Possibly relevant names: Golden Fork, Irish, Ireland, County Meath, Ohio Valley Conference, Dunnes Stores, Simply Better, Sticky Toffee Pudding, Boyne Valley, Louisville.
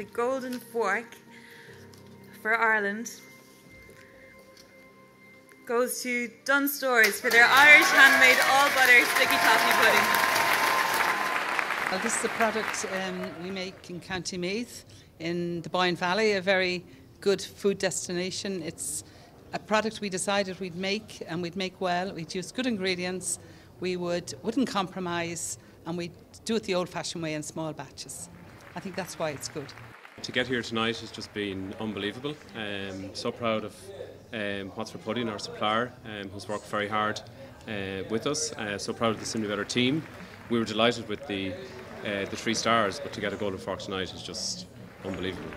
the Golden Fork for Ireland goes to Dunnes Stores for their Irish handmade all-butter sticky toffee pudding. Well, this is a product we make in County Meath in the Boyne Valley, a very good food destination. It's a product we decided we'd make, and we'd make well. We'd use good ingredients, we wouldn't compromise, and we'd do it the old-fashioned way in small batches. I think that's why it's good. To get here tonight has just been unbelievable. So proud of What's for Pudding, our supplier, who's worked very hard with us. So proud of the Simply Better team. We were delighted with the 3 stars, but to get a Golden Fork tonight is just unbelievable.